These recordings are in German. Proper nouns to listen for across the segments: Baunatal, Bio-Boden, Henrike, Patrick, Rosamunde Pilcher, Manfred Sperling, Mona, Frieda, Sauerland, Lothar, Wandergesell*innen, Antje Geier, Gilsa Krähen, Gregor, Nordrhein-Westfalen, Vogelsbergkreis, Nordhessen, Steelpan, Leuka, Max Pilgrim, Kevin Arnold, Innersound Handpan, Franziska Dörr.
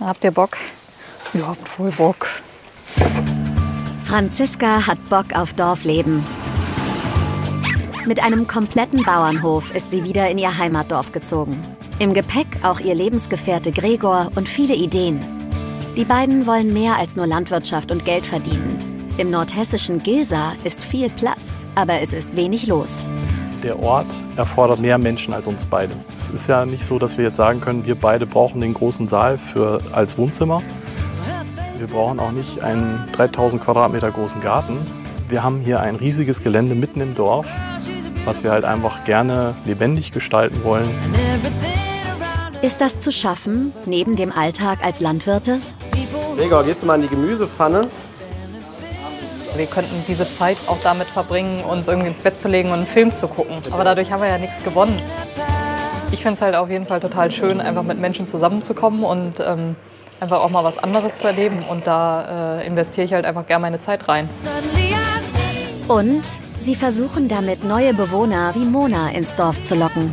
Habt ihr Bock? Ihr habt voll Bock. Franziska hat Bock auf Dorfleben. Mit einem kompletten Bauernhof ist sie wieder in ihr Heimatdorf gezogen. Im Gepäck auch ihr Lebensgefährte Gregor und viele Ideen. Die beiden wollen mehr als nur Landwirtschaft und Geld verdienen. Im nordhessischen Gilsa ist viel Platz, aber es ist wenig los. Der Ort erfordert mehr Menschen als uns beide. Es ist ja nicht so, dass wir jetzt sagen können, wir beide brauchen den großen Saal als Wohnzimmer. Wir brauchen auch nicht einen 3000 Quadratmeter großen Garten. Wir haben hier ein riesiges Gelände mitten im Dorf, was wir halt einfach gerne lebendig gestalten wollen. Ist das zu schaffen, neben dem Alltag als Landwirte? Gregor, gehst du mal in die Gemüsepfanne? Wir könnten diese Zeit auch damit verbringen, uns irgendwie ins Bett zu legen und einen Film zu gucken. Aber dadurch haben wir ja nichts gewonnen. Ich finde es halt auf jeden Fall total schön, einfach mit Menschen zusammenzukommen und einfach auch mal was anderes zu erleben. Und da investiere ich halt einfach gerne meine Zeit rein. Und sie versuchen damit, neue Bewohner wie Mona ins Dorf zu locken.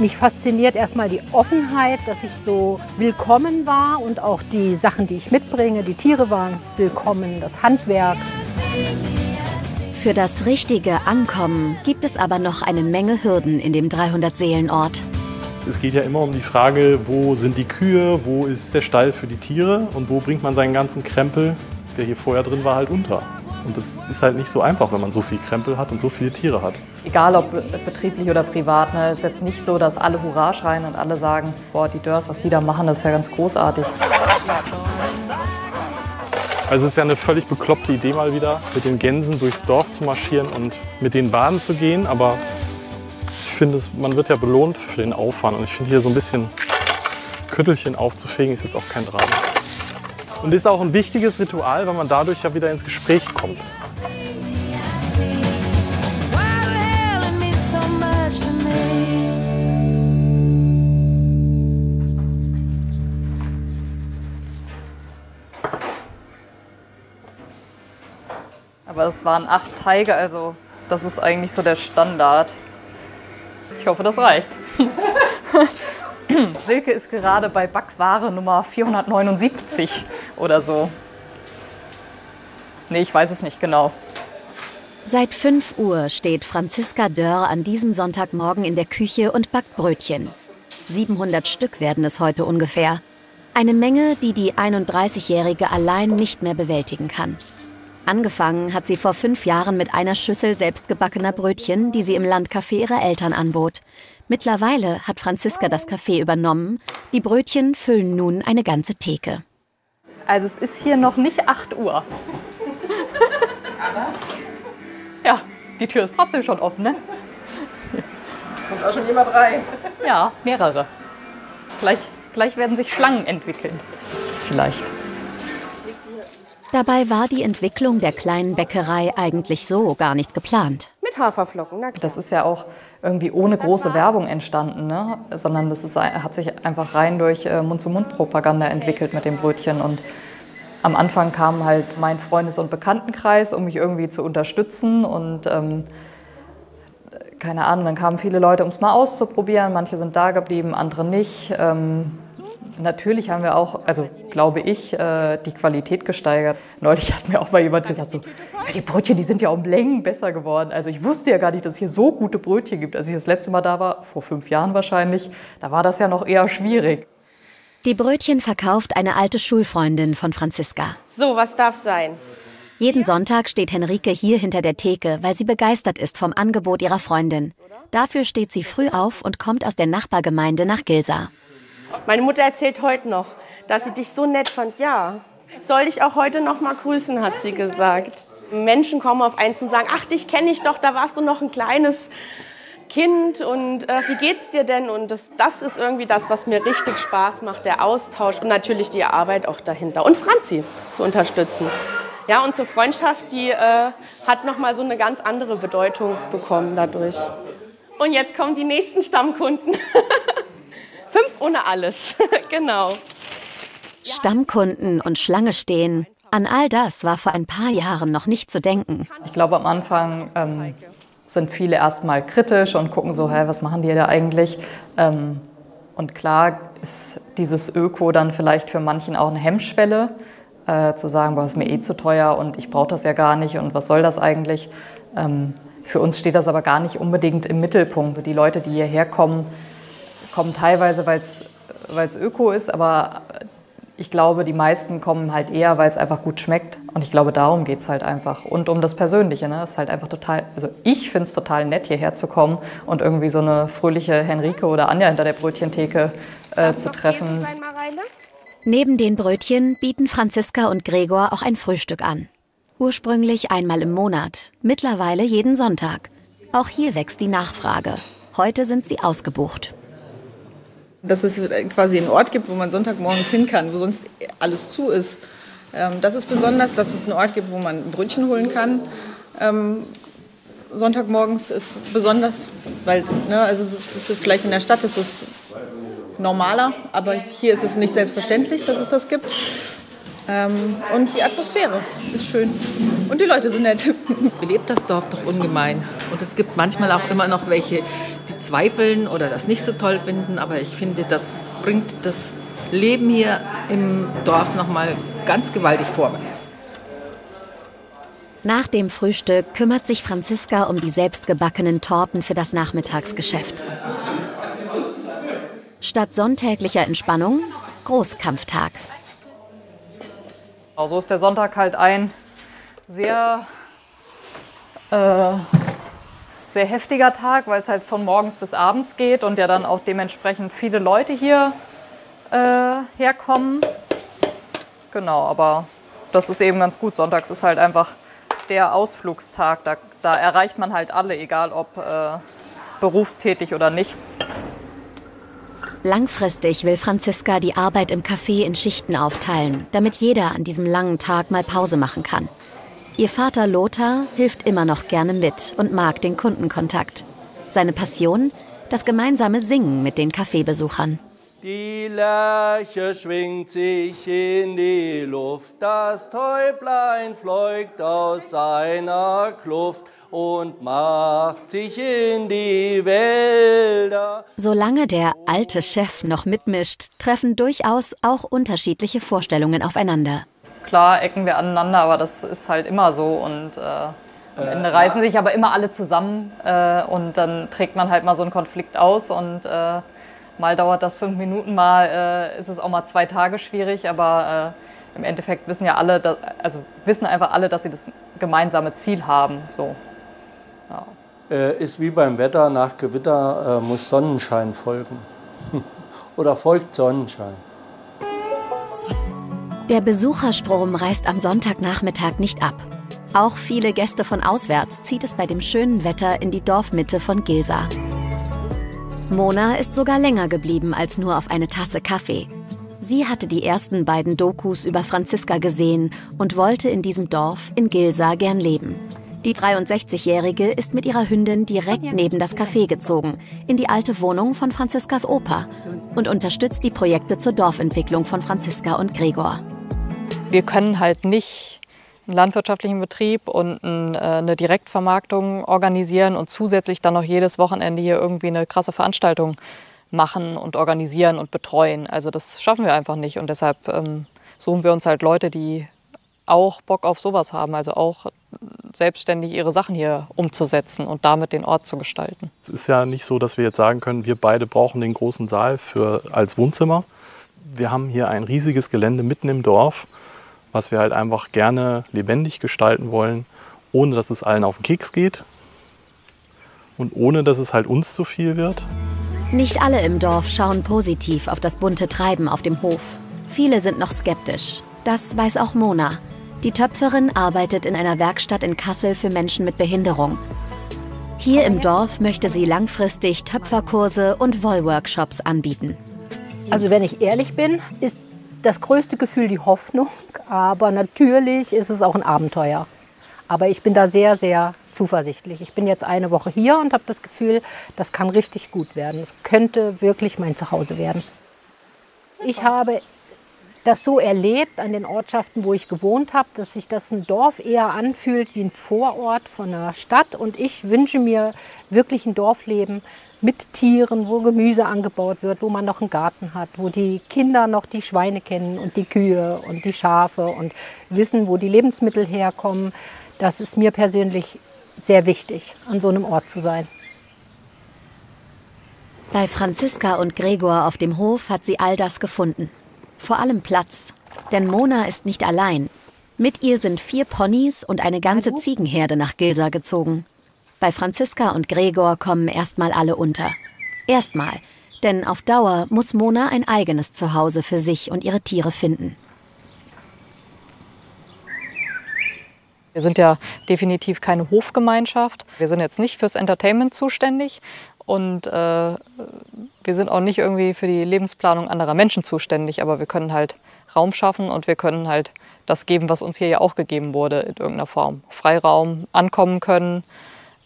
Mich fasziniert erstmal die Offenheit, dass ich so willkommen war und auch die Sachen, die ich mitbringe, die Tiere waren willkommen, das Handwerk. Für das richtige Ankommen gibt es aber noch eine Menge Hürden in dem 300-Seelen-Ort. Es geht ja immer um die Frage, wo sind die Kühe, wo ist der Stall für die Tiere und wo bringt man seinen ganzen Krempel, der hier vorher drin war, halt unter. Und das ist halt nicht so einfach, wenn man so viel Krempel hat und so viele Tiere hat. Egal ob betrieblich oder privat, ne, ist jetzt nicht so, dass alle Hurra schreien und alle sagen, boah, die Dörrs, was die da machen, das ist ja ganz großartig. Also es ist ja eine völlig bekloppte Idee mal wieder, mit den Gänsen durchs Dorf zu marschieren und mit denen baden zu gehen. Aber ich finde, man wird ja belohnt für den Aufwand. Und ich finde, hier so ein bisschen Küttelchen aufzufegen, ist jetzt auch kein Drama. Und ist auch ein wichtiges Ritual, weil man dadurch ja wieder ins Gespräch kommt. Aber es waren 8 Teige, also das ist eigentlich so der Standard. Ich hoffe, das reicht. Silke ist gerade bei Backware Nummer 479 oder so. Nee, ich weiß es nicht genau. Seit 5 Uhr steht Franziska Dörr an diesem Sonntagmorgen in der Küche und backt Brötchen. 700 Stück werden es heute ungefähr. Eine Menge, die die 31-Jährige allein nicht mehr bewältigen kann. Angefangen hat sie vor 5 Jahren mit einer Schüssel selbstgebackener Brötchen, die sie im Landcafé ihrer Eltern anbot. Mittlerweile hat Franziska das Café übernommen. Die Brötchen füllen nun eine ganze Theke. Also es ist hier noch nicht 8 Uhr. Aber? Ja, die Tür ist trotzdem schon offen, ne? Es kommt auch schon jemand rein. Ja, mehrere. Gleich werden sich Schlangen entwickeln. Vielleicht. Dabei war die Entwicklung der kleinen Bäckerei eigentlich so gar nicht geplant. Mit Haferflocken, na klar. Das ist ja auch irgendwie ohne große Werbung entstanden, ne? Sondern das hat sich einfach rein durch Mund-zu-Mund-Propaganda entwickelt mit dem Brötchen. Und am Anfang kam halt mein Freundes- und Bekanntenkreis, um mich irgendwie zu unterstützen. Und keine Ahnung, dann kamen viele Leute, um es mal auszuprobieren. Manche sind da geblieben, andere nicht. Natürlich haben wir auch, also glaube ich, die Qualität gesteigert. Neulich hat mir auch mal jemand gesagt, so, ja, die Brötchen, die sind ja um Längen besser geworden. Also ich wusste ja gar nicht, dass es hier so gute Brötchen gibt. Als ich das letzte Mal da war, vor 5 Jahren wahrscheinlich, da war das ja noch eher schwierig. Die Brötchen verkauft eine alte Schulfreundin von Franziska. So, was darf sein? Jeden Sonntag steht Henrike hier hinter der Theke, weil sie begeistert ist vom Angebot ihrer Freundin. Dafür steht sie früh auf und kommt aus der Nachbargemeinde nach Gilsa. Meine Mutter erzählt heute noch, dass sie dich so nett fand. Ja, soll dich auch heute noch mal grüßen, hat sie gesagt. Menschen kommen auf einen zu und sagen, ach, dich kenne ich doch, da warst du noch ein kleines Kind und wie geht's dir denn? Und das ist irgendwie das, was mir richtig Spaß macht, der Austausch und natürlich die Arbeit auch dahinter. Und Franzi zu unterstützen. Ja, unsere Freundschaft, die hat noch mal so eine ganz andere Bedeutung bekommen dadurch. Und jetzt kommen die nächsten Stammkunden. 5 ohne alles, genau. Stammkunden und Schlange stehen, an all das war vor ein paar Jahren noch nicht zu denken. Ich glaube, am Anfang sind viele erstmal kritisch und gucken so, hey, was machen die da eigentlich? Und klar ist dieses Öko dann vielleicht für manchen auch eine Hemmschwelle, zu sagen, boah, ist mir eh zu teuer und ich brauche das ja gar nicht und was soll das eigentlich. Für uns steht das aber gar nicht unbedingt im Mittelpunkt. Die Leute, die hierher kommen, kommen teilweise, weil es Öko ist, aber ich glaube, die meisten kommen halt eher, weil es einfach gut schmeckt. Und ich glaube, darum geht es halt einfach. Und um das Persönliche, ne? Es ist halt einfach total, also ich finde es total nett, hierher zu kommen und irgendwie so eine fröhliche Henrike oder Anja hinter der Brötchentheke zu treffen. Neben den Brötchen bieten Franziska und Gregor auch ein Frühstück an. Ursprünglich einmal im Monat, mittlerweile jeden Sonntag. Auch hier wächst die Nachfrage. Heute sind sie ausgebucht. Dass es quasi einen Ort gibt, wo man sonntagmorgens hin kann, wo sonst alles zu ist. Das ist besonders, dass es einen Ort gibt, wo man ein Brötchen holen kann. Sonntagmorgens ist besonders, weil ne, also es ist vielleicht in der Stadt ist es normaler, aber hier ist es nicht selbstverständlich, dass es das gibt. Und die Atmosphäre ist schön und die Leute sind nett. Es belebt das Dorf doch ungemein und es gibt manchmal auch immer noch welche, die zweifeln oder das nicht so toll finden, aber ich finde, das bringt das Leben hier im Dorf noch mal ganz gewaltig vorwärts. Nach dem Frühstück kümmert sich Franziska um die selbstgebackenen Torten für das Nachmittagsgeschäft. Statt sonntäglicher Entspannung, Großkampftag. So, also ist der Sonntag halt ein sehr, sehr heftiger Tag, weil es halt von morgens bis abends geht und ja dann auch dementsprechend viele Leute hier herkommen. Genau, aber das ist eben ganz gut. Sonntags ist halt einfach der Ausflugstag. Da erreicht man halt alle, egal ob berufstätig oder nicht. Langfristig will Franziska die Arbeit im Café in Schichten aufteilen, damit jeder an diesem langen Tag mal Pause machen kann. Ihr Vater Lothar hilft immer noch gerne mit und mag den Kundenkontakt. Seine Passion? Das gemeinsame Singen mit den Cafébesuchern. Die Lerche schwingt sich in die Luft, das Täublein fliegt aus seiner Kluft und macht sich in die Wälder. Solange der alte Chef noch mitmischt, treffen durchaus auch unterschiedliche Vorstellungen aufeinander. Klar ecken wir aneinander, aber das ist halt immer so. Und am Ende reißen sich aber immer alle zusammen. Und dann trägt man halt mal so einen Konflikt aus. Und mal dauert das 5 Minuten, mal ist es auch mal 2 Tage schwierig. Aber im Endeffekt wissen ja alle, dass, also wissen einfach alle, dass sie das gemeinsame Ziel haben. So. Ja. Ist wie beim Wetter, nach Gewitter muss Sonnenschein folgen. Oder folgt Sonnenschein. Der Besucherstrom reißt am Sonntagnachmittag nicht ab. Auch viele Gäste von auswärts zieht es bei dem schönen Wetter in die Dorfmitte von Gilsa. Mona ist sogar länger geblieben als nur auf eine Tasse Kaffee. Sie hatte die ersten beiden Dokus über Franziska gesehen und wollte in diesem Dorf in Gilsa gern leben. Die 63-Jährige ist mit ihrer Hündin direkt neben das Café gezogen, in die alte Wohnung von Franziskas Opa und unterstützt die Projekte zur Dorfentwicklung von Franziska und Gregor. Wir können halt nicht einen landwirtschaftlichen Betrieb und eine Direktvermarktung organisieren und zusätzlich dann noch jedes Wochenende hier irgendwie eine krasse Veranstaltung machen und organisieren und betreuen. Also das schaffen wir einfach nicht und deshalb suchen wir uns halt Leute, die auch Bock auf sowas haben, also auch selbstständig ihre Sachen hier umzusetzen und damit den Ort zu gestalten. Es ist ja nicht so, dass wir jetzt sagen können, wir beide brauchen den großen Saal als Wohnzimmer. Wir haben hier ein riesiges Gelände mitten im Dorf, was wir halt einfach gerne lebendig gestalten wollen, ohne dass es allen auf den Keks geht und ohne dass es halt uns zu viel wird. Nicht alle im Dorf schauen positiv auf das bunte Treiben auf dem Hof. Viele sind noch skeptisch. Das weiß auch Mona. Die Töpferin arbeitet in einer Werkstatt in Kassel für Menschen mit Behinderung. Hier im Dorf möchte sie langfristig Töpferkurse und Wollworkshops anbieten. Also wenn ich ehrlich bin, ist das größte Gefühl die Hoffnung. Aber natürlich ist es auch ein Abenteuer. Aber ich bin da sehr, sehr zuversichtlich. Ich bin jetzt eine Woche hier und habe das Gefühl, das kann richtig gut werden. Es könnte wirklich mein Zuhause werden. Ich habe das so erlebt an den Ortschaften, wo ich gewohnt habe, dass sich das ein Dorf eher anfühlt wie ein Vorort von einer Stadt. Und ich wünsche mir wirklich ein Dorfleben mit Tieren, wo Gemüse angebaut wird, wo man noch einen Garten hat, wo die Kinder noch die Schweine kennen und die Kühe und die Schafe und wissen, wo die Lebensmittel herkommen. Das ist mir persönlich sehr wichtig, an so einem Ort zu sein. Bei Franziska und Gregor auf dem Hof hat sie all das gefunden. Vor allem Platz, denn Mona ist nicht allein. Mit ihr sind 4 Ponys und eine ganze Ziegenherde nach Gilsa gezogen. Bei Franziska und Gregor kommen erstmal alle unter. Erstmal, denn auf Dauer muss Mona ein eigenes Zuhause für sich und ihre Tiere finden. Wir sind ja definitiv keine Hofgemeinschaft. Wir sind jetzt nicht fürs Entertainment zuständig. Und wir sind auch nicht irgendwie für die Lebensplanung anderer Menschen zuständig, aber wir können halt Raum schaffen und wir können halt das geben, was uns hier ja auch gegeben wurde in irgendeiner Form. Freiraum, ankommen können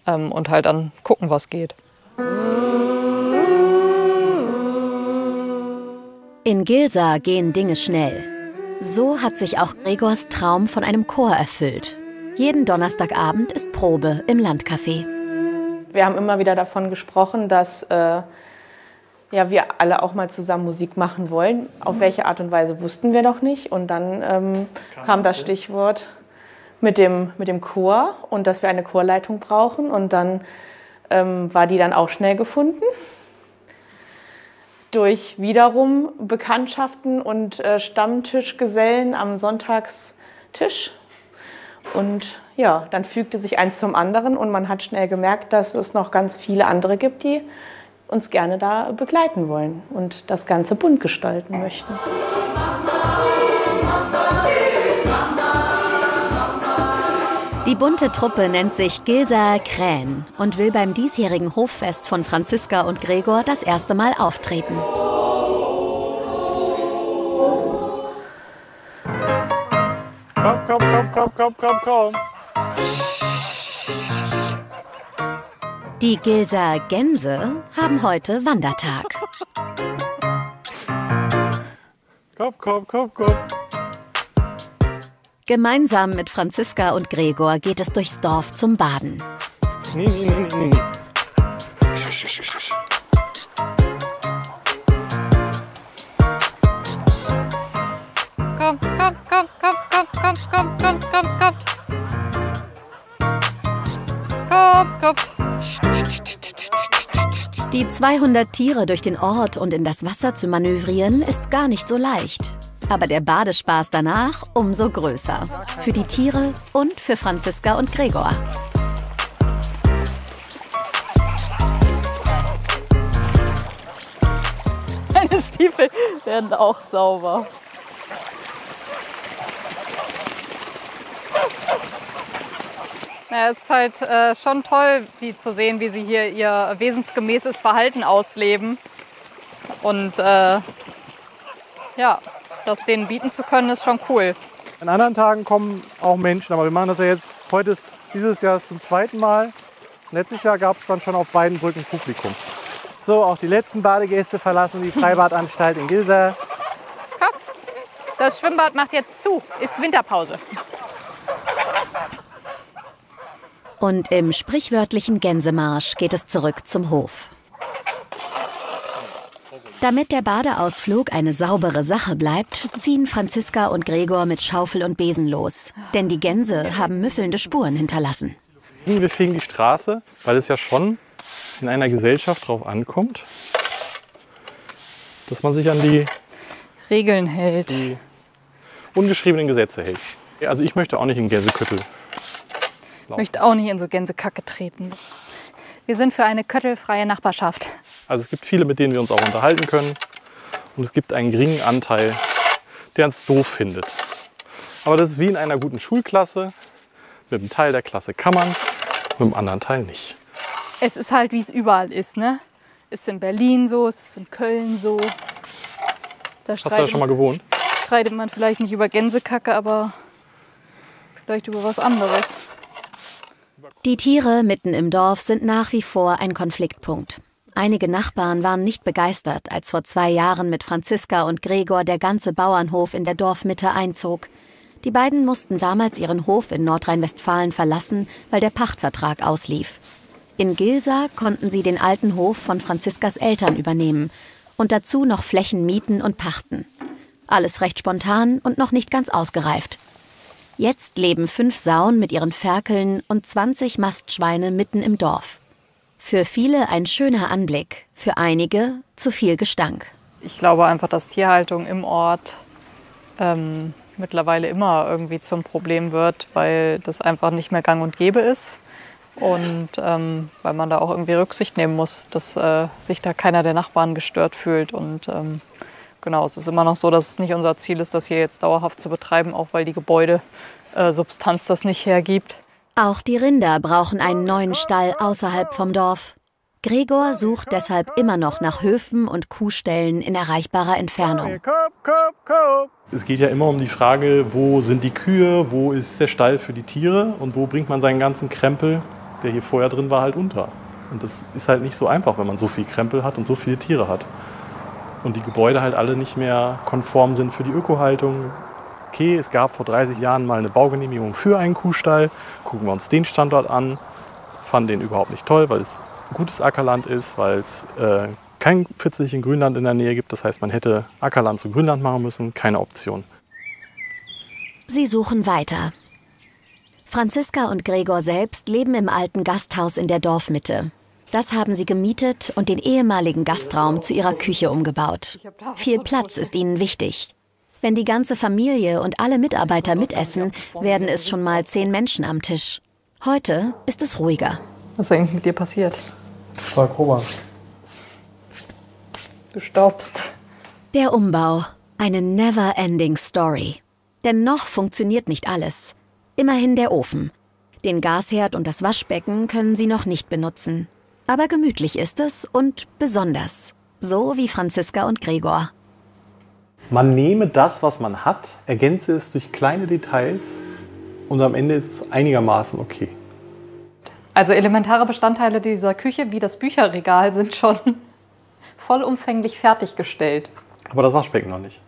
und halt dann gucken, was geht. In Gilsa gehen Dinge schnell. So hat sich auch Gregors Traum von einem Chor erfüllt. Jeden Donnerstagabend ist Probe im Landcafé. Wir haben immer wieder davon gesprochen, dass ja, wir alle auch mal zusammen Musik machen wollen. Auf welche Art und Weise wussten wir noch nicht. Und dann kam das Stichwort mit dem Chor und dass wir eine Chorleitung brauchen. Und dann war die dann auch schnell gefunden. Durch wiederum Bekanntschaften und Stammtischgesellen am Sonntagstisch. Und ja, dann fügte sich eins zum anderen und man hat schnell gemerkt, dass es noch ganz viele andere gibt, die uns gerne da begleiten wollen und das Ganze bunt gestalten möchten. Die bunte Truppe nennt sich Gilsa Krähen und will beim diesjährigen Hoffest von Franziska und Gregor das erste Mal auftreten. Komm, komm, komm, komm, komm, komm, komm. Die Gilsa Gänse haben heute Wandertag. Komm, komm, komm, komm. Gemeinsam mit Franziska und Gregor geht es durchs Dorf zum Baden. Nee, nee, nee, nee. Komm, komm, komm, komm. Komm, komm, komm, komm, komm. Komm, komm. Die 200 Tiere durch den Ort und in das Wasser zu manövrieren, ist gar nicht so leicht. Aber der Badespaß danach umso größer. Für die Tiere und für Franziska und Gregor. Meine Stiefel werden auch sauber. Ja, es ist halt schon toll, die zu sehen, wie sie hier ihr wesensgemäßes Verhalten ausleben. Und ja, das denen bieten zu können, ist schon cool. An anderen Tagen kommen auch Menschen, aber wir machen das ja jetzt, heute ist dieses Jahr zum 2. Mal. Letztes Jahr gab es dann schon auf beiden Brücken Publikum. So, auch die letzten Badegäste verlassen die Freibadanstalt in Gilsa. Komm, das Schwimmbad macht jetzt zu, ist Winterpause. Und im sprichwörtlichen Gänsemarsch geht es zurück zum Hof. Damit der Badeausflug eine saubere Sache bleibt, ziehen Franziska und Gregor mit Schaufel und Besen los. Denn die Gänse haben müffelnde Spuren hinterlassen. Wir fegen die Straße, weil es ja schon in einer Gesellschaft drauf ankommt, dass man sich an die Regeln hält, die ungeschriebenen Gesetze hält. Also ich möchte auch nicht in Gänseküttel. Ich möchte auch nicht in so Gänsekacke treten. Wir sind für eine köttelfreie Nachbarschaft. Also es gibt viele, mit denen wir uns auch unterhalten können. Und es gibt einen geringen Anteil, der uns doof findet. Aber das ist wie in einer guten Schulklasse. Mit einem Teil der Klasse kann man, mit einem anderen Teil nicht. Es ist halt, wie es überall ist, ne? Es ist in Berlin so, es ist in Köln so. Hast du da schon mal gewohnt? Streitet man vielleicht nicht über Gänsekacke, aber vielleicht über was anderes. Die Tiere mitten im Dorf sind nach wie vor ein Konfliktpunkt. Einige Nachbarn waren nicht begeistert, als vor 2 Jahren mit Franziska und Gregor der ganze Bauernhof in der Dorfmitte einzog. Die beiden mussten damals ihren Hof in Nordrhein-Westfalen verlassen, weil der Pachtvertrag auslief. In Gilsa konnten sie den alten Hof von Franziskas Eltern übernehmen und dazu noch Flächen mieten und pachten. Alles recht spontan und noch nicht ganz ausgereift. Jetzt leben 5 Sauen mit ihren Ferkeln und 20 Mastschweine mitten im Dorf. Für viele ein schöner Anblick, für einige zu viel Gestank. Ich glaube einfach, dass Tierhaltung im Ort mittlerweile immer irgendwie zum Problem wird, weil das einfach nicht mehr gang und gäbe ist. Und weil man da auch irgendwie Rücksicht nehmen muss, dass sich da keiner der Nachbarn gestört fühlt. Und genau, es ist immer noch so, dass es nicht unser Ziel ist, das hier jetzt dauerhaft zu betreiben, auch weil die Gebäudesubstanz das nicht hergibt. Auch die Rinder brauchen einen neuen Stall außerhalb vom Dorf. Gregor sucht deshalb immer noch nach Höfen und Kuhställen in erreichbarer Entfernung. Es geht ja immer um die Frage, wo sind die Kühe, wo ist der Stall für die Tiere und wo bringt man seinen ganzen Krempel, der hier vorher drin war, halt unter. Und das ist halt nicht so einfach, wenn man so viel Krempel hat und so viele Tiere hat. Und die Gebäude halt alle nicht mehr konform sind für die Ökohaltung. Okay, es gab vor 30 Jahren mal eine Baugenehmigung für einen Kuhstall. Gucken wir uns den Standort an. Fand den überhaupt nicht toll, weil es gutes Ackerland ist, weil es kein pfitzlichen Grünland in der Nähe gibt. Das heißt, man hätte Ackerland zu Grünland machen müssen. Keine Option. Sie suchen weiter. Franziska und Gregor selbst leben im alten Gasthaus in der Dorfmitte. Das haben sie gemietet und den ehemaligen Gastraum zu ihrer Küche umgebaut. Viel Platz ist ihnen wichtig. Wenn die ganze Familie und alle Mitarbeiter mitessen, werden es schon mal 10 Menschen am Tisch. Heute ist es ruhiger. Was ist eigentlich mit dir passiert? Das war grober. Du staubst. Der Umbau. Eine never-ending Story. Denn noch funktioniert nicht alles. Immerhin der Ofen. Den Gasherd und das Waschbecken können sie noch nicht benutzen. Aber gemütlich ist es und besonders. So wie Franziska und Gregor. Man nehme das, was man hat, ergänze es durch kleine Details und am Ende ist es einigermaßen okay. Also elementare Bestandteile dieser Küche wie das Bücherregal sind schon vollumfänglich fertiggestellt. Aber das Waschbecken noch nicht.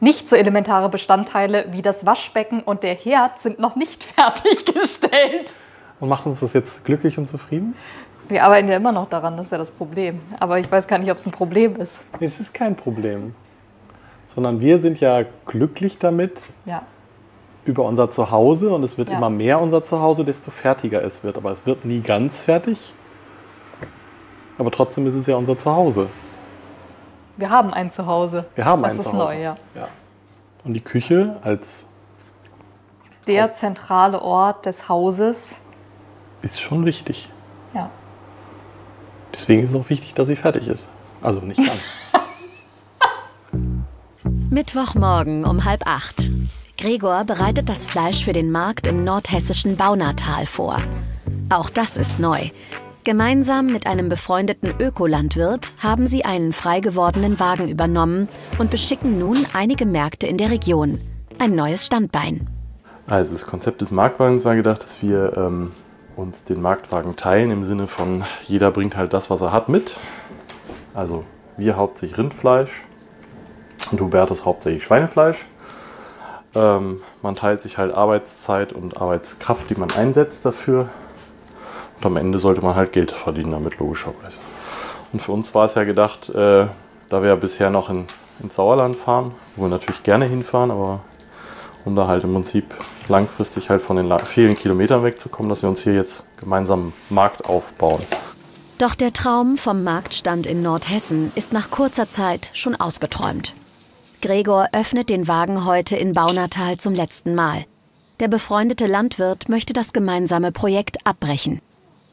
Nicht so elementare Bestandteile wie das Waschbecken und der Herd sind noch nicht fertiggestellt. Und macht uns das jetzt glücklich und zufrieden? Wir arbeiten ja immer noch daran, das ist ja das Problem. Aber ich weiß gar nicht, ob es ein Problem ist. Es ist kein Problem. Sondern wir sind ja glücklich damit, ja, über unser Zuhause. Und es wird, ja, immer mehr unser Zuhause, desto fertiger es wird. Aber es wird nie ganz fertig. Aber trotzdem ist es ja unser Zuhause. Wir haben ein Zuhause. Wir haben ein Zuhause. Das ist neu, ja, ja. Und die Küche als der zentrale Ort des Hauses ist schon wichtig. Ja. Deswegen ist es auch wichtig, dass sie fertig ist. Also nicht ganz. Mittwochmorgen um 7:30. Gregor bereitet das Fleisch für den Markt im nordhessischen Baunatal vor. Auch das ist neu. Gemeinsam mit einem befreundeten Ökolandwirt haben sie einen frei gewordenen Wagen übernommen und beschicken nun einige Märkte in der Region. Ein neues Standbein. Also das Konzept des Marktwagens war gedacht, dass wir uns den Marktwagen teilen, im Sinne von jeder bringt halt das, was er hat, mit. Also wir hauptsächlich Rindfleisch. Und Hubertus hauptsächlich Schweinefleisch. Man teilt sich halt Arbeitszeit und Arbeitskraft, die man einsetzt dafür. Und am Ende sollte man halt Geld verdienen damit, logischerweise. Und für uns war es ja gedacht, da wir ja bisher noch ins Sauerland fahren, wo wir natürlich gerne hinfahren, aber um da halt im Prinzip langfristig halt von den vielen Kilometern wegzukommen, dass wir uns hier jetzt gemeinsam einen Markt aufbauen. Doch der Traum vom Marktstand in Nordhessen ist nach kurzer Zeit schon ausgeträumt. Gregor öffnet den Wagen heute in Baunatal zum letzten Mal. Der befreundete Landwirt möchte das gemeinsame Projekt abbrechen.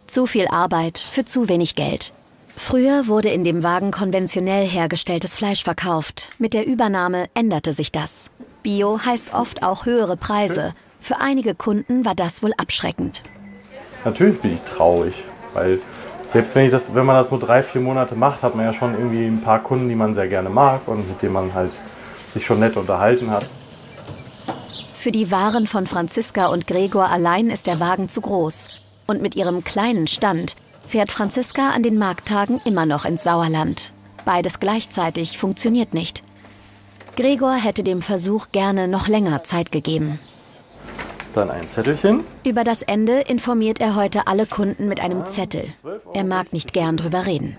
Zu viel Arbeit für zu wenig Geld. Früher wurde in dem Wagen konventionell hergestelltes Fleisch verkauft. Mit der Übernahme änderte sich das. Bio heißt oft auch höhere Preise. Für einige Kunden war das wohl abschreckend. Natürlich bin ich traurig, weil selbst wenn man das nur 3, 4 Monate macht, hat man ja schon irgendwie ein paar Kunden, die man sehr gerne mag und mit denen man halt sich schon nett unterhalten hat. Für die Waren von Franziska und Gregor allein ist der Wagen zu groß. Und mit ihrem kleinen Stand fährt Franziska an den Markttagen immer noch ins Sauerland. Beides gleichzeitig funktioniert nicht. Gregor hätte dem Versuch gerne noch länger Zeit gegeben. Dann ein Zettelchen. Über das Ende informiert er heute alle Kunden mit einem Zettel. Er mag nicht gern drüber reden.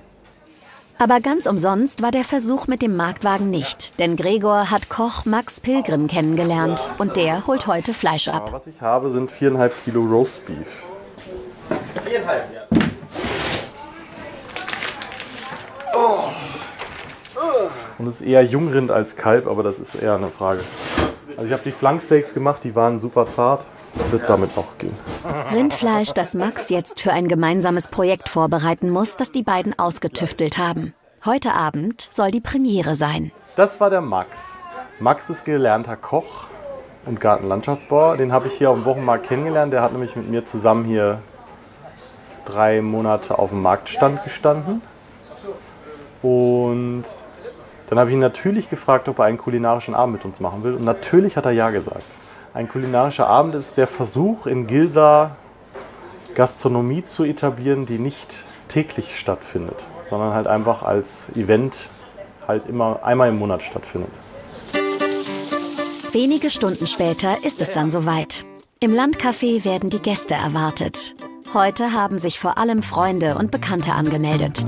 Aber ganz umsonst war der Versuch mit dem Marktwagen nicht, denn Gregor hat Koch Max Pilgrim kennengelernt und der holt heute Fleisch ab. Was ich habe, sind 4,5 Kilo Roastbeef. 4,5, ja. Und es ist eher Jungrind als Kalb, aber das ist eher eine Frage. Also ich habe die Flanksteaks gemacht, die waren super zart. Das wird damit auch gehen. Rindfleisch, das Max jetzt für ein gemeinsames Projekt vorbereiten muss, das die beiden ausgetüftelt haben. Heute Abend soll die Premiere sein. Das war der Max. Max ist gelernter Koch und Gartenlandschaftsbauer. Den habe ich hier auf dem Wochenmarkt kennengelernt. Der hat nämlich mit mir zusammen hier 3 Monate auf dem Marktstand gestanden. Und dann habe ich ihn natürlich gefragt, ob er einen kulinarischen Abend mit uns machen will. Und natürlich hat er ja gesagt. Ein kulinarischer Abend ist der Versuch, in Gilsa Gastronomie zu etablieren, die nicht täglich stattfindet, sondern halt einfach als Event halt immer einmal im Monat stattfindet. Wenige Stunden später ist es dann soweit. Im Landcafé werden die Gäste erwartet. Heute haben sich vor allem Freunde und Bekannte angemeldet.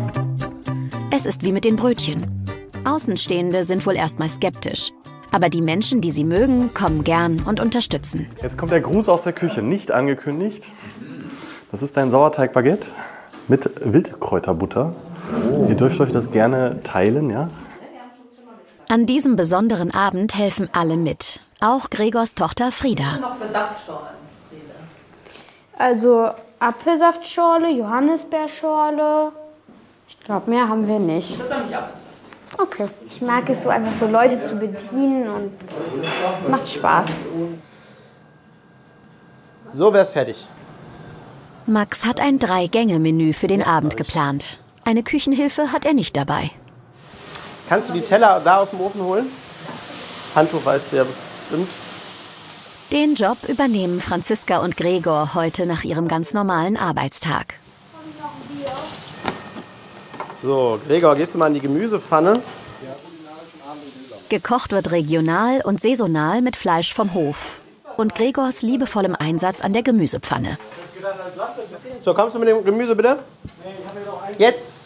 Es ist wie mit den Brötchen. Außenstehende sind wohl erstmal skeptisch. Aber die Menschen, die sie mögen, kommen gern und unterstützen. Jetzt kommt der Gruß aus der Küche, nicht angekündigt. Das ist ein Sauerteig-Baguette mit Wildkräuterbutter. Oh. Ihr dürft euch das gerne teilen, ja? An diesem besonderen Abend helfen alle mit. Auch Gregors Tochter Frieda. Also Apfelsaftschorle, Johannisbeerschorle. Ich glaube, mehr haben wir nicht. Okay. Ich mag es so, einfach so Leute zu bedienen und es macht Spaß. So wär's fertig. Max hat ein 3-Gänge-Menü für den Abend geplant. Eine Küchenhilfe hat er nicht dabei. Kannst du die Teller da aus dem Ofen holen? Handtuch weißt du ja bestimmt. Den Job übernehmen Franziska und Gregor heute nach ihrem ganz normalen Arbeitstag. So, Gregor, gehst du mal in die Gemüsepfanne? Gekocht wird regional und saisonal mit Fleisch vom Hof. Und Gregors liebevollem Einsatz an der Gemüsepfanne. So, kommst du mit dem Gemüse bitte? Jetzt!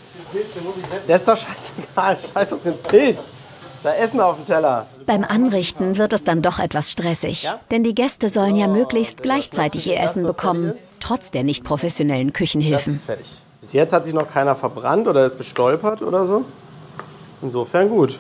Das ist doch scheißegal, scheiß auf den Pilz. Da Essen auf dem Teller. Beim Anrichten wird es dann doch etwas stressig. Denn die Gäste sollen ja möglichst gleichzeitig ihr Essen bekommen, trotz der nicht professionellen Küchenhilfen. Das ist fertig. Bis jetzt hat sich noch keiner verbrannt oder ist gestolpert oder so. Insofern gut.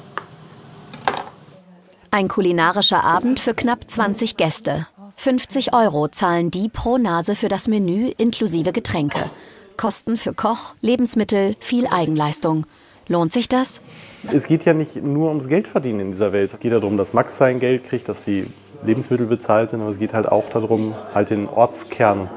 Ein kulinarischer Abend für knapp 20 Gäste. 50 € zahlen die pro Nase für das Menü inklusive Getränke. Kosten für Koch, Lebensmittel, viel Eigenleistung. Lohnt sich das? Es geht ja nicht nur ums Geldverdienen in dieser Welt. Es geht darum, dass Max sein Geld kriegt, dass die Lebensmittel bezahlt sind. Aber es geht halt auch darum, halt den Ortskern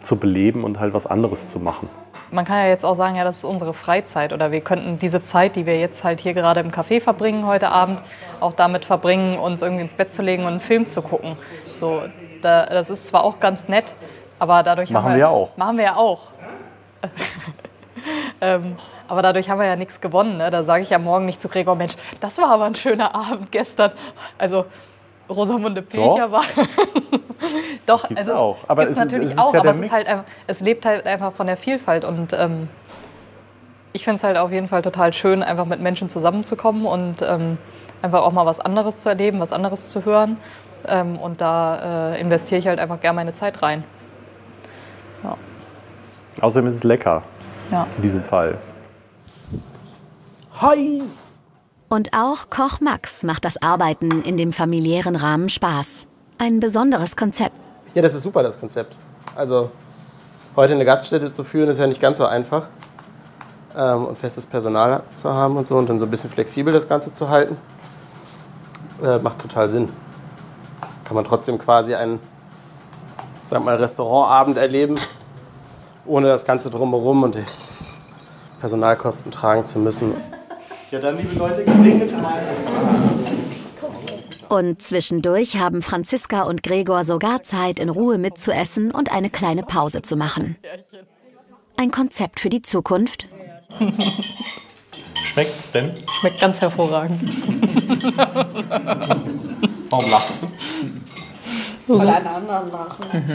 zu beleben und halt was anderes zu machen. Man kann ja jetzt auch sagen, ja, das ist unsere Freizeit oder wir könnten diese Zeit, die wir jetzt halt hier gerade im Café verbringen heute Abend, auch damit verbringen, uns irgendwie ins Bett zu legen und einen Film zu gucken. So, das ist zwar auch ganz nett, aber dadurch machen wir ja auch. Aber dadurch haben wir ja nichts gewonnen. Ne? Da sage ich am Morgen nicht zu Gregor, Mensch, das war aber ein schöner Abend gestern. Also Rosamunde Pilcher war. Doch, also auch. Aber es natürlich auch, aber es lebt halt einfach von der Vielfalt und ich finde es halt auf jeden Fall total schön, einfach mit Menschen zusammenzukommen und einfach auch mal was anderes zu erleben, was anderes zu hören und da investiere ich halt einfach gerne meine Zeit rein. Ja. Außerdem ist es lecker, ja. In diesem Fall. Heiß! Und auch Koch Max macht das Arbeiten in dem familiären Rahmen Spaß. Ein besonderes Konzept. Ja, das ist super, das Konzept. Also heute eine Gaststätte zu führen, ist ja nicht ganz so einfach. Und festes Personal zu haben und so. Und dann so ein bisschen flexibel das Ganze zu halten, macht total Sinn. Kann man trotzdem quasi einen, sag mal, Restaurantabend erleben, ohne das Ganze drumherum und die Personalkosten tragen zu müssen. Ja, dann, liebe Leute, gesegnet. Und zwischendurch haben Franziska und Gregor sogar Zeit, in Ruhe mitzuessen und eine kleine Pause zu machen. Ein Konzept für die Zukunft? Schmeckt's denn? Schmeckt ganz hervorragend. Warum lachst du? So. Weil alle anderen lachen. Mhm.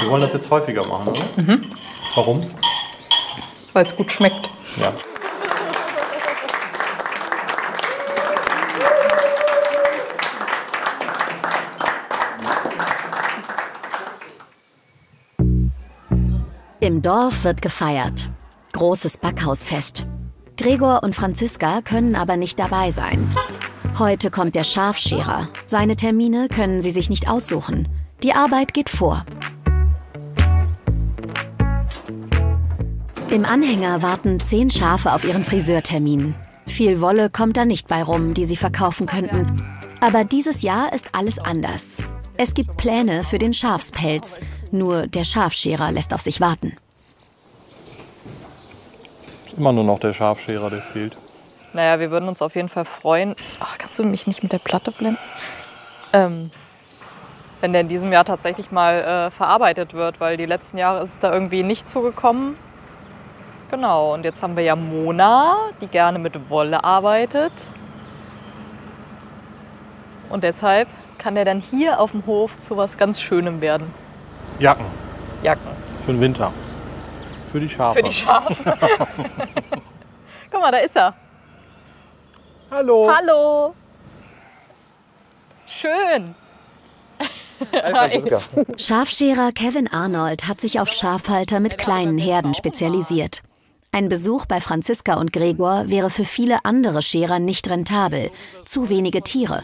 Wir wollen das jetzt häufiger machen, oder? Mhm. Warum? Weil es gut schmeckt. Ja. Im Dorf wird gefeiert. Großes Backhausfest. Gregor und Franziska können aber nicht dabei sein. Heute kommt der Schafscherer. Seine Termine können sie sich nicht aussuchen. Die Arbeit geht vor. Im Anhänger warten 10 Schafe auf ihren Friseurtermin. Viel Wolle kommt da nicht bei rum, die sie verkaufen könnten. Aber dieses Jahr ist alles anders. Es gibt Pläne für den Schafspelz. Nur der Schafscherer lässt auf sich warten. Immer nur noch der Schafscherer, der fehlt. Naja, wir würden uns auf jeden Fall freuen. Ach, kannst du mich nicht mit der Platte blenden? Wenn der in diesem Jahr tatsächlich mal verarbeitet wird, weil die letzten Jahre ist es da irgendwie nicht zugekommen. Genau, und jetzt haben wir ja Mona, die gerne mit Wolle arbeitet. Und deshalb kann der dann hier auf dem Hof zu was ganz Schönem werden. Jacken. Jacken. Für den Winter. Für die Schafe. Für die Schafe. Guck mal, da ist er. Hallo. Hallo. Schön. Schafscherer Kevin Arnold hat sich auf Schafhalter mit kleinen Herden spezialisiert. Ein Besuch bei Franziska und Gregor wäre für viele andere Scherer nicht rentabel. Zu wenige Tiere.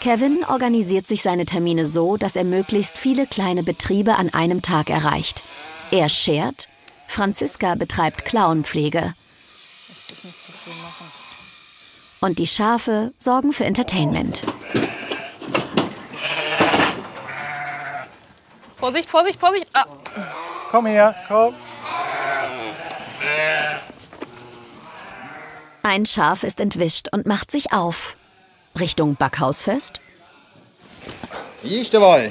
Kevin organisiert sich seine Termine so, dass er möglichst viele kleine Betriebe an einem Tag erreicht. Er schert, Franziska betreibt Klauenpflege. Und die Schafe sorgen für Entertainment. Vorsicht, Vorsicht, Vorsicht! Ah. Komm her, komm! Ein Schaf ist entwischt und macht sich auf. Richtung Backhausfest. Ich dabei.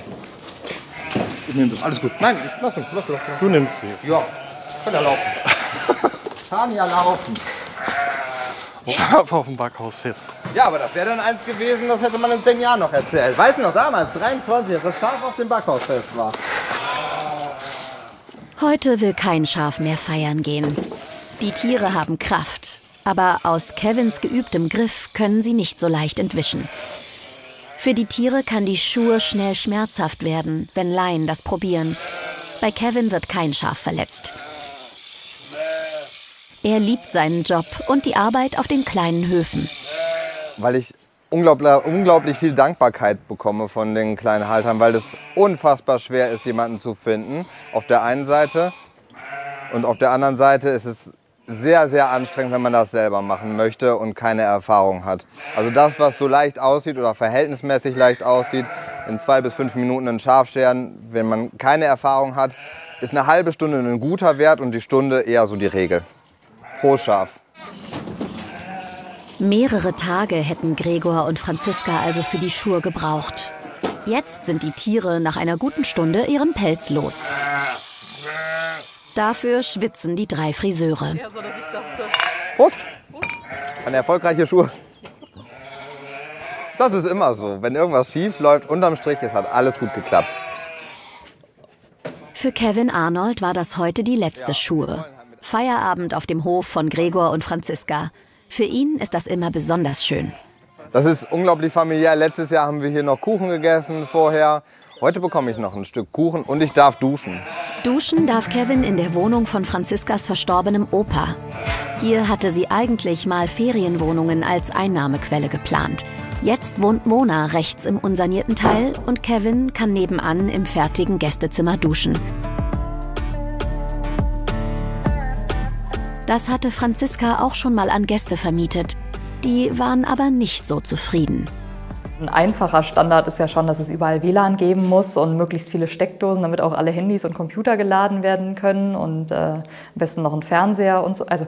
Ich nehme das. Alles gut. Nein, lass ihn, lass. Du nimmst sie. Ja, kann ja laufen. Kann ja laufen. Schaf auf dem Backhausfest. Ja, aber das wäre dann eins gewesen, das hätte man in 10 Jahren noch erzählt. Weißt du noch damals, 23, dass das Schaf auf dem Backhausfest war. Heute will kein Schaf mehr feiern gehen. Die Tiere haben Kraft. Aber aus Kevins geübtem Griff können sie nicht so leicht entwischen. Für die Tiere kann die Schur schnell schmerzhaft werden, wenn Laien das probieren. Bei Kevin wird kein Schaf verletzt. Er liebt seinen Job und die Arbeit auf den kleinen Höfen. Weil ich unglaublich viel Dankbarkeit bekomme von den kleinen Haltern, weil es unfassbar schwer ist, jemanden zu finden. Auf der einen Seite und auf der anderen Seite ist es sehr, sehr anstrengend, wenn man das selber machen möchte und keine Erfahrung hat. Also das, was so leicht aussieht oder verhältnismäßig leicht aussieht, in 2 bis 5 Minuten ein Schaf scheren, wenn man keine Erfahrung hat, ist eine halbe Stunde ein guter Wert und die Stunde eher so die Regel. Pro Schaf. Mehrere Tage hätten Gregor und Franziska also für die Schur gebraucht. Jetzt sind die Tiere nach einer guten Stunde ihren Pelz los. Dafür schwitzen die 3 Friseure. Prost! Eine erfolgreiche Schur. Das ist immer so. Wenn irgendwas schief läuft, unterm Strich, es hat alles gut geklappt. Für Kevin Arnold war das heute die letzte Schur. Feierabend auf dem Hof von Gregor und Franziska. Für ihn ist das immer besonders schön. Das ist unglaublich familiär. Letztes Jahr haben wir hier noch Kuchen gegessen vorher. Heute bekomme ich noch ein Stück Kuchen und ich darf duschen. Duschen darf Kevin in der Wohnung von Franziskas verstorbenem Opa. Hier hatte sie eigentlich mal Ferienwohnungen als Einnahmequelle geplant. Jetzt wohnt Mona rechts im unsanierten Teil und Kevin kann nebenan im fertigen Gästezimmer duschen. Das hatte Franziska auch schon mal an Gäste vermietet. Die waren aber nicht so zufrieden. Ein einfacher Standard ist ja schon, dass es überall WLAN geben muss und möglichst viele Steckdosen, damit auch alle Handys und Computer geladen werden können und am besten noch ein Fernseher und so. Also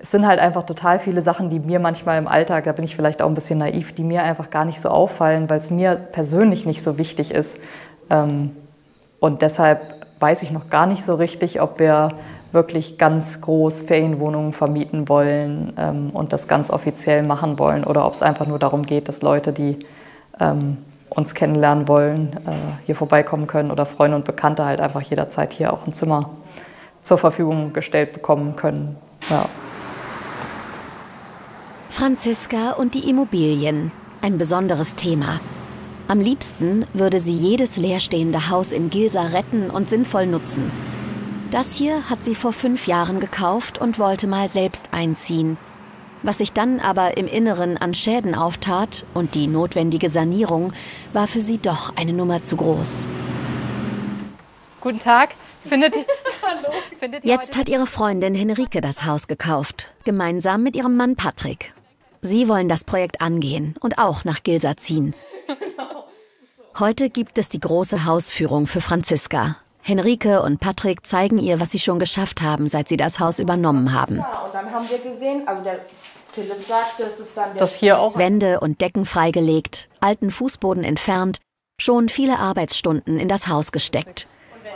es sind halt einfach total viele Sachen, die mir manchmal im Alltag, da bin ich vielleicht auch ein bisschen naiv, die mir einfach gar nicht so auffallen, weil es mir persönlich nicht so wichtig ist, Und deshalb weiß ich noch gar nicht so richtig, ob wir wirklich ganz groß Ferienwohnungen vermieten wollen und das ganz offiziell machen wollen oder ob es einfach nur darum geht, dass Leute, die uns kennenlernen wollen, hier vorbeikommen können oder Freunde und Bekannte halt einfach jederzeit hier auch ein Zimmer zur Verfügung gestellt bekommen können. Ja. Franziska und die Immobilien. Ein besonderes Thema. Am liebsten würde sie jedes leerstehende Haus in Gilsa retten und sinnvoll nutzen. Das hier hat sie vor 5 Jahren gekauft und wollte mal selbst einziehen. Was sich dann aber im Inneren an Schäden auftat und die notwendige Sanierung, war für sie doch eine Nummer zu groß. Guten Tag. Jetzt hat ihre Freundin Henrike das Haus gekauft, gemeinsam mit ihrem Mann Patrick. Sie wollen das Projekt angehen und auch nach Gilsa ziehen. Heute gibt es die große Hausführung für Franziska. Henrike und Patrick zeigen ihr, was sie schon geschafft haben, seit sie das Haus übernommen haben. Ja, und dann haben wir gesehen, also der Philipp sagte, es ist dann das hier auch. Wände und Decken freigelegt, alten Fußboden entfernt, schon viele Arbeitsstunden in das Haus gesteckt.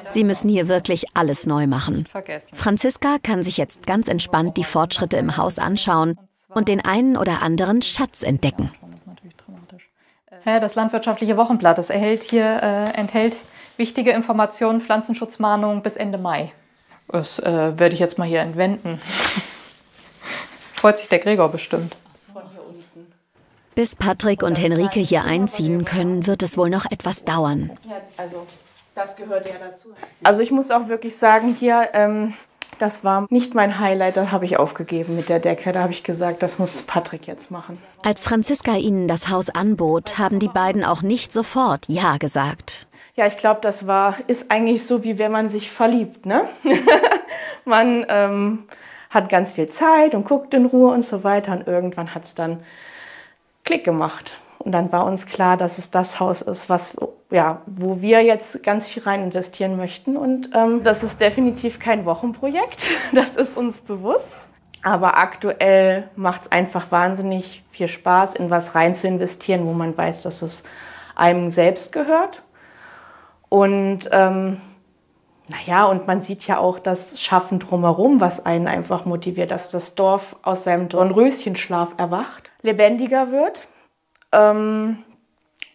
Sie müssen hier wirklich alles neu machen. Franziska kann sich jetzt ganz entspannt die Fortschritte im Haus anschauen und den einen oder anderen Schatz entdecken. Das landwirtschaftliche Wochenblatt, das enthält wichtige Informationen, Pflanzenschutzmahnungen bis Ende Mai. Das werde ich jetzt mal hier entwenden. Freut sich der Gregor bestimmt. Bis Patrick und Henrike hier einziehen können, wird es wohl noch etwas dauern. Das gehört ja dazu. Also ich muss auch wirklich sagen, hier, das war nicht mein Highlight, da habe ich aufgegeben mit der Decke. Da habe ich gesagt, das muss Patrick jetzt machen. Als Franziska ihnen das Haus anbot, haben die beiden auch nicht sofort Ja gesagt. Ja, ich glaube, das ist eigentlich so, wie wenn man sich verliebt, ne? Man hat ganz viel Zeit und guckt in Ruhe und so weiter. Und irgendwann hat es dann Klick gemacht. Und dann war uns klar, dass es das Haus ist, wo wir jetzt ganz viel rein investieren möchten. Und das ist definitiv kein Wochenprojekt, das ist uns bewusst. Aber aktuell macht es einfach wahnsinnig viel Spaß, in was rein zu investieren, wo man weiß, dass es einem selbst gehört. Und und man sieht ja auch das Schaffen drumherum, was einen einfach motiviert, dass das Dorf aus seinem Dornröschenschlaf erwacht, lebendiger wird.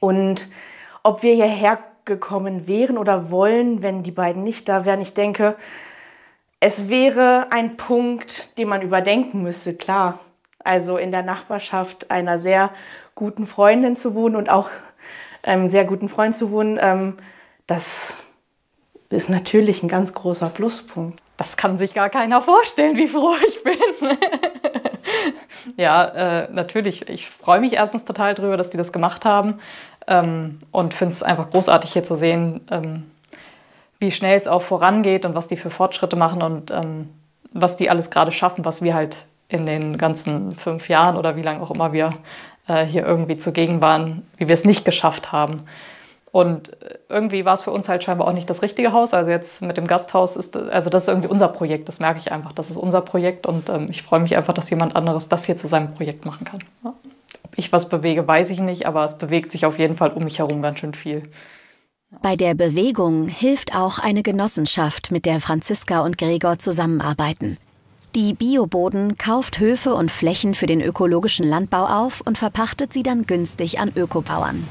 Und ob wir hierher gekommen wären oder wollen, wenn die beiden nicht da wären, ich denke, es wäre ein Punkt, den man überdenken müsste, klar. Also in der Nachbarschaft einer sehr guten Freundin zu wohnen und auch einem sehr guten Freund zu wohnen, das ist natürlich ein ganz großer Pluspunkt. Das kann sich gar keiner vorstellen, wie froh ich bin. Ja, natürlich. Ich freue mich erstens total drüber, dass die das gemacht haben und finde es einfach großartig hier zu sehen, wie schnell es auch vorangeht und was die für Fortschritte machen und was die alles gerade schaffen, was wir halt in den ganzen 5 Jahren oder wie lange auch immer wir hier irgendwie zugegen waren, wie wir es nicht geschafft haben. Und irgendwie war es für uns halt scheinbar auch nicht das richtige Haus. Also jetzt mit dem Gasthaus das ist irgendwie unser Projekt. Das merke ich einfach. Das ist unser Projekt und ich freue mich einfach, dass jemand anderes das hier zu seinem Projekt machen kann. Ja. Ob ich was bewege, weiß ich nicht, aber es bewegt sich auf jeden Fall um mich herum ganz schön viel. Bei der Bewegung hilft auch eine Genossenschaft, mit der Franziska und Gregor zusammenarbeiten. Die Bio-Boden kauft Höfe und Flächen für den ökologischen Landbau auf und verpachtet sie dann günstig an Ökobauern.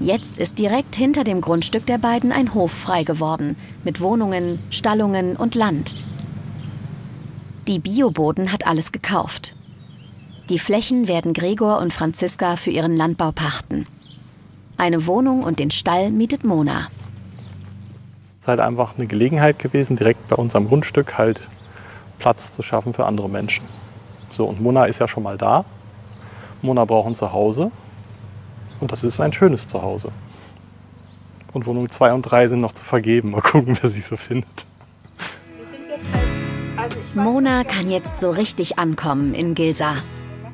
Jetzt ist direkt hinter dem Grundstück der beiden ein Hof frei geworden, mit Wohnungen, Stallungen und Land. Die Bio-Boden hat alles gekauft. Die Flächen werden Gregor und Franziska für ihren Landbau pachten. Eine Wohnung und den Stall mietet Mona. Es ist halt einfach eine Gelegenheit gewesen, direkt bei uns am Grundstück halt Platz zu schaffen für andere Menschen. So, und Mona ist ja schon mal da. Mona braucht ein Zuhause. Und das ist ein schönes Zuhause. Und Wohnung 2 und 3 sind noch zu vergeben. Mal gucken, wer sie so findet. Mona kann jetzt so richtig ankommen in Gilsa.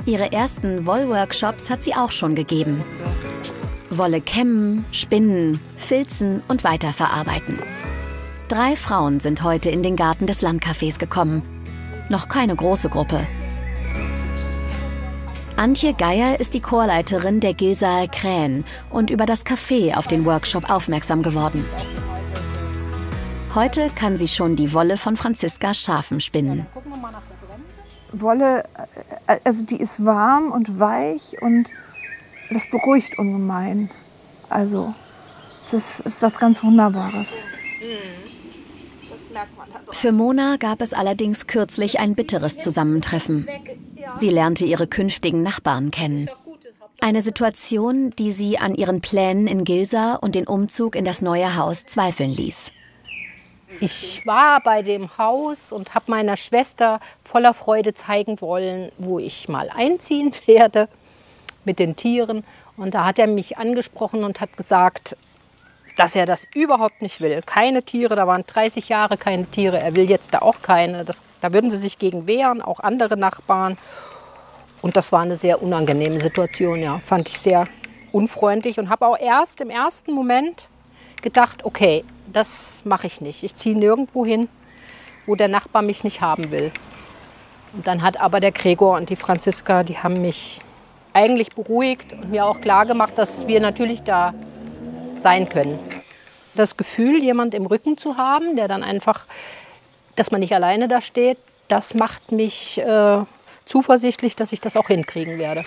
Ihre ersten Wollworkshops hat sie auch schon gegeben. Wolle kämmen, spinnen, filzen und weiterverarbeiten. 3 Frauen sind heute in den Garten des Landcafés gekommen. Noch keine große Gruppe. Antje Geier ist die Chorleiterin der Gilsa Krähen und über das Café auf den Workshop aufmerksam geworden. Heute kann sie schon die Wolle von Franziska Schafen spinnen. Wolle, also die ist warm und weich und das beruhigt ungemein. Also es ist was ganz Wunderbares. Für Mona gab es allerdings kürzlich ein bitteres Zusammentreffen. Sie lernte ihre künftigen Nachbarn kennen. Eine Situation, die sie an ihren Plänen in Gilsa und den Umzug in das neue Haus zweifeln ließ. Ich war bei dem Haus und habe meiner Schwester voller Freude zeigen wollen, wo ich mal einziehen werde mit den Tieren. Und da hat er mich angesprochen und hat gesagt, dass er das überhaupt nicht will. Keine Tiere, da waren 30 Jahre keine Tiere, er will jetzt da auch keine. Da würden sie sich gegen wehren, auch andere Nachbarn. Und das war eine sehr unangenehme Situation, ja, fand ich sehr unfreundlich. Und habe auch erst im ersten Moment gedacht, okay, das mache ich nicht. Ich ziehe nirgendwo hin, wo der Nachbar mich nicht haben will. Und dann hat aber der Gregor und die Franziska, die haben mich eigentlich beruhigt und mir auch klar gemacht, dass wir natürlich da sein können. Das Gefühl, jemand im Rücken zu haben, der dann einfach, dass man nicht alleine da steht, das macht mich zuversichtlich, dass ich das auch hinkriegen werde.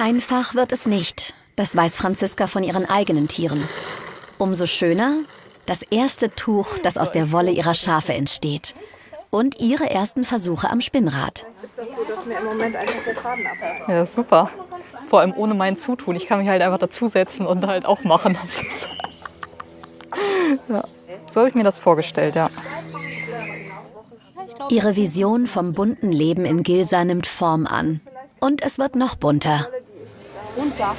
Einfach wird es nicht. Das weiß Franziska von ihren eigenen Tieren. Umso schöner, das erste Tuch, das aus der Wolle ihrer Schafe entsteht. Und ihre ersten Versuche am Spinnrad. Ja, super. Vor allem ohne mein Zutun. Ich kann mich halt einfach dazusetzen und halt auch machen. Ja. So habe ich mir das vorgestellt, ja. Ihre Vision vom bunten Leben in Gilsa nimmt Form an. Und es wird noch bunter. Und das auch.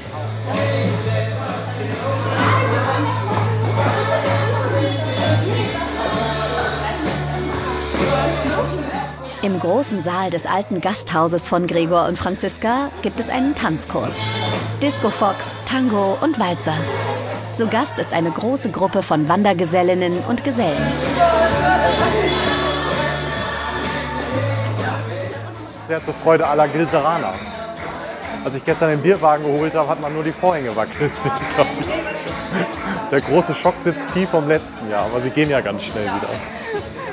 Im großen Saal des alten Gasthauses von Gregor und Franziska gibt es einen Tanzkurs. Discofox, Tango und Walzer. Zu Gast ist eine große Gruppe von Wandergesellinnen und Gesellen. Sehr zur Freude aller Gilseraner. Als ich gestern den Bierwagen geholt habe, hat man nur die Vorhänge wackeln sehen, glaube ich. Der große Schock sitzt tief vom letzten Jahr, aber sie gehen ja ganz schnell wieder.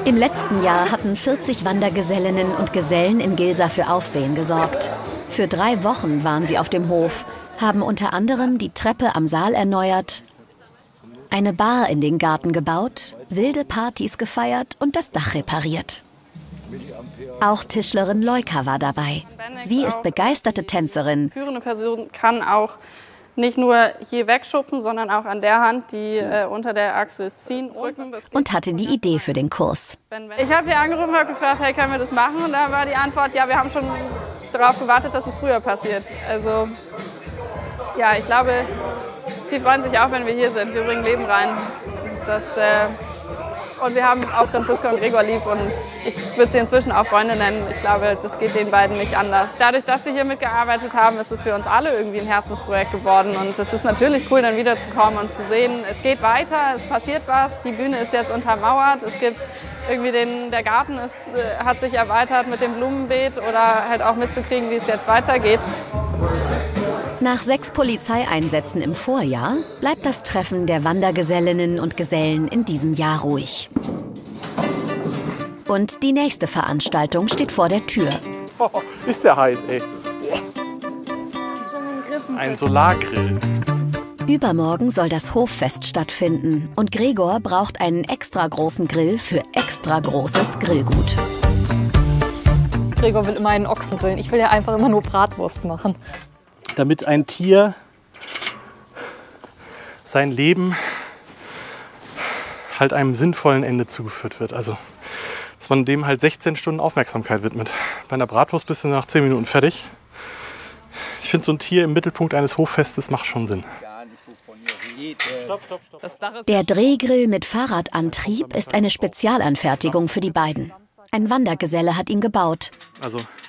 Im letzten Jahr hatten 40 Wandergesellinnen und Gesellen in Gilsa für Aufsehen gesorgt. Für 3 Wochen waren sie auf dem Hof, haben unter anderem die Treppe am Saal erneuert, eine Bar in den Garten gebaut, wilde Partys gefeiert und das Dach repariert. Auch Tischlerin Leuka war dabei. Sie ist begeisterte Tänzerin. Eine führende Person kann auch nicht nur hier wegschubsen, sondern auch an der Hand, die unter der Achse ist, ziehen, drücken. Und hatte die Idee für den Kurs. Ich habe hier angerufen und gefragt, hey, können wir das machen? Und da war die Antwort, ja, wir haben schon darauf gewartet, dass es früher passiert. Also, ja, ich glaube, die freuen sich auch, wenn wir hier sind. Wir bringen Leben rein. Und wir haben auch Franziska und Gregor lieb und ich würde sie inzwischen auch Freunde nennen. Ich glaube, das geht den beiden nicht anders. Dadurch, dass wir hier mitgearbeitet haben, ist es für uns alle irgendwie ein Herzensprojekt geworden. Und es ist natürlich cool, dann wiederzukommen und zu sehen, es geht weiter, es passiert was, die Bühne ist jetzt untermauert, es gibt irgendwie der Garten hat sich erweitert mit dem Blumenbeet oder halt auch mitzukriegen, wie es jetzt weitergeht. Nach 6 Polizeieinsätzen im Vorjahr bleibt das Treffen der Wandergesellinnen und Gesellen in diesem Jahr ruhig. Und die nächste Veranstaltung steht vor der Tür. Oh, ist der heiß, ey. Ein Solargrill. Übermorgen soll das Hoffest stattfinden und Gregor braucht einen extra großen Grill für extra großes Grillgut. Gregor will immer einen Ochsen grillen. Ich will ja einfach immer nur Bratwurst machen. Damit ein Tier sein Leben halt einem sinnvollen Ende zugeführt wird. Also, dass man dem halt 16 Stunden Aufmerksamkeit widmet. Bei einer Bratwurst bist du nach 10 Minuten fertig. Ich finde, so ein Tier im Mittelpunkt eines Hoffestes macht schon Sinn. Der Drehgrill mit Fahrradantrieb ist eine Spezialanfertigung für die beiden. Ein Wandergeselle hat ihn gebaut.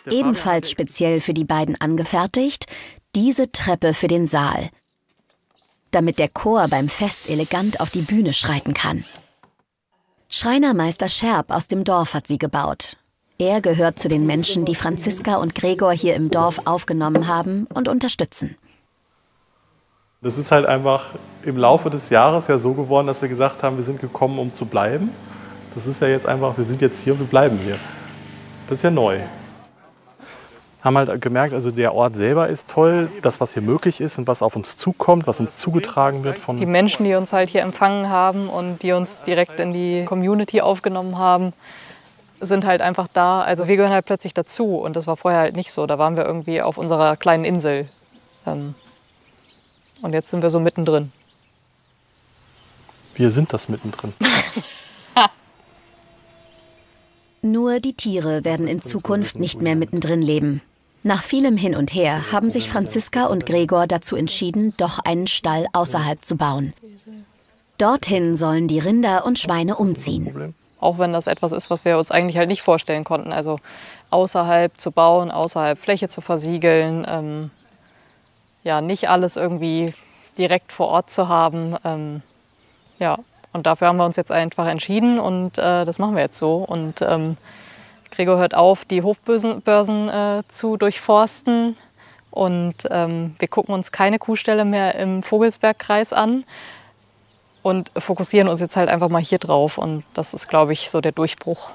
Ebenfalls speziell für die beiden angefertigt, diese Treppe für den Saal. Damit der Chor beim Fest elegant auf die Bühne schreiten kann. Schreinermeister Scherb aus dem Dorf hat sie gebaut. Er gehört zu den Menschen, die Franziska und Gregor hier im Dorf aufgenommen haben und unterstützen. Das ist halt einfach im Laufe des Jahres ja so geworden, dass wir gesagt haben, wir sind gekommen, um zu bleiben. Das ist ja jetzt einfach, wir sind jetzt hier, wir bleiben hier. Das ist ja neu. Haben halt gemerkt, also der Ort selber ist toll, das, was hier möglich ist und was auf uns zukommt, was uns zugetragen wird. Von die Menschen, die uns halt hier empfangen haben und die uns direkt in die Community aufgenommen haben, sind halt einfach da. Also wir gehören halt plötzlich dazu und das war vorher halt nicht so. Da waren wir irgendwie auf unserer kleinen Insel. Und jetzt sind wir so mittendrin. Wir sind das mittendrin. Nur die Tiere werden in Zukunft nicht mehr mittendrin leben. Nach vielem Hin und Her haben sich Franziska und Gregor dazu entschieden, doch einen Stall außerhalb zu bauen. Dorthin sollen die Rinder und Schweine umziehen. Auch wenn das etwas ist, was wir uns eigentlich halt nicht vorstellen konnten. Also außerhalb zu bauen, außerhalb Fläche zu versiegeln, ja, nicht alles irgendwie direkt vor Ort zu haben. Ja. Und dafür haben wir uns jetzt einfach entschieden und das machen wir jetzt so. Und Gregor hört auf, die Hofbörsen zu durchforsten. Und wir gucken uns keine Kuhställe mehr im Vogelsbergkreis an und fokussieren uns jetzt halt einfach mal hier drauf. Und das ist, glaube ich, so der Durchbruch.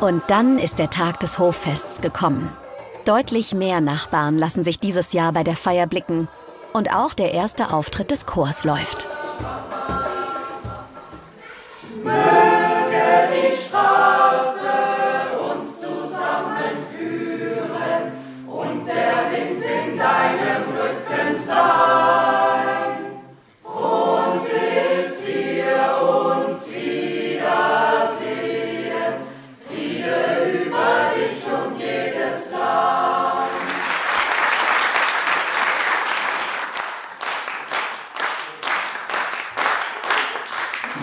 Und dann ist der Tag des Hoffests gekommen. Deutlich mehr Nachbarn lassen sich dieses Jahr bei der Feier blicken. Und auch der erste Auftritt des Chors läuft. Möge die Straße uns zusammenführen und der Wind in deinem Rücken sein. Und bis wir uns wiedersehen, Friede über dich und jedes Land.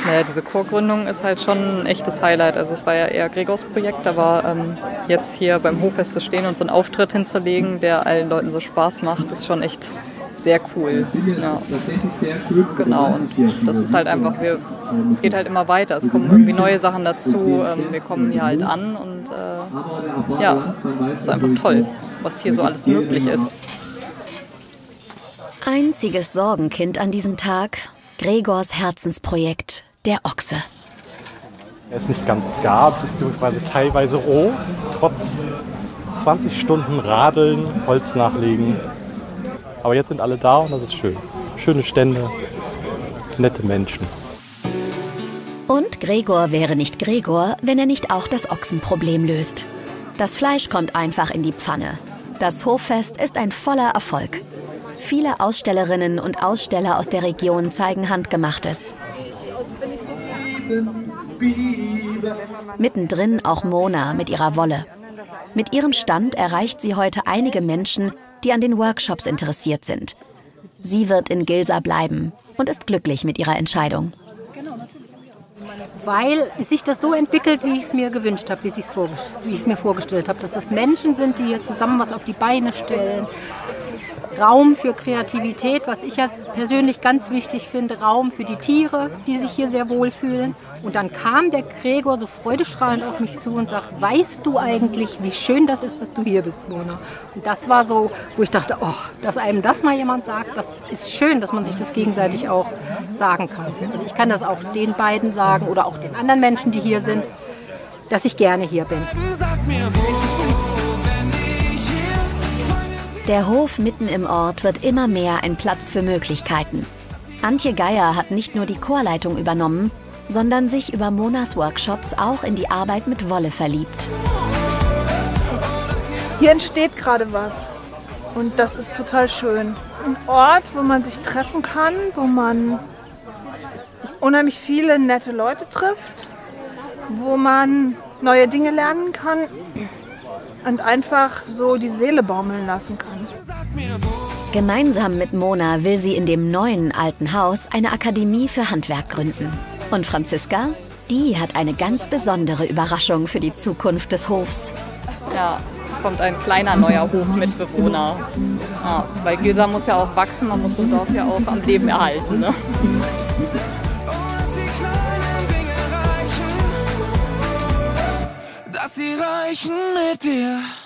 Ja, diese Chorgründung ist halt schon ein echtes Highlight. Also es war ja eher Gregors Projekt, aber jetzt hier beim Hoffest zu stehen und so einen Auftritt hinzulegen, der allen Leuten so Spaß macht, ist schon echt sehr cool. Ja. Genau, und das ist halt einfach, es geht halt immer weiter, es kommen irgendwie neue Sachen dazu, wir kommen hier halt an und ja, es ist einfach toll, was hier so alles möglich ist. Einziges Sorgenkind an diesem Tag: Gregors Herzensprojekt, der Ochse. Er ist nicht ganz gar, beziehungsweise teilweise roh. Trotz 20 Stunden Radeln, Holz nachlegen. Aber jetzt sind alle da und das ist schön. Schöne Stände, nette Menschen. Und Gregor wäre nicht Gregor, wenn er nicht auch das Ochsenproblem löst. Das Fleisch kommt einfach in die Pfanne. Das Hoffest ist ein voller Erfolg. Viele Ausstellerinnen und Aussteller aus der Region zeigen Handgemachtes. Mittendrin auch Mona mit ihrer Wolle. Mit ihrem Stand erreicht sie heute einige Menschen, die an den Workshops interessiert sind. Sie wird in Gilsa bleiben und ist glücklich mit ihrer Entscheidung. Weil sich das so entwickelt, wie ich es mir gewünscht habe, wie ich es mir vorgestellt habe. Dass das Menschen sind, die hier zusammen was auf die Beine stellen. Raum für Kreativität, was ich jetzt persönlich ganz wichtig finde, Raum für die Tiere, die sich hier sehr wohl fühlen. Und dann kam der Gregor so freudestrahlend auf mich zu und sagt: Weißt du eigentlich, wie schön das ist, dass du hier bist, Mona? Und das war so, wo ich dachte, oh, dass einem das mal jemand sagt, das ist schön, dass man sich das gegenseitig auch sagen kann. Also ich kann das auch den beiden sagen oder auch den anderen Menschen, die hier sind, dass ich gerne hier bin. Sag mir wo. Der Hof mitten im Ort wird immer mehr ein Platz für Möglichkeiten. Antje Geier hat nicht nur die Chorleitung übernommen, sondern sich über Monas Workshops auch in die Arbeit mit Wolle verliebt. Hier entsteht gerade was und das ist total schön. Ein Ort, wo man sich treffen kann, wo man unheimlich viele nette Leute trifft, wo man neue Dinge lernen kann. Und einfach so die Seele baumeln lassen kann. Gemeinsam mit Mona will sie in dem neuen alten Haus eine Akademie für Handwerk gründen. Und Franziska, die hat eine ganz besondere Überraschung für die Zukunft des Hofs. Ja, es kommt ein kleiner neuer Hofmitbewohner. Ja, weil Gilsa muss ja auch wachsen, man muss das Dorf ja auch am Leben erhalten. Ne? Sie reichen mit dir.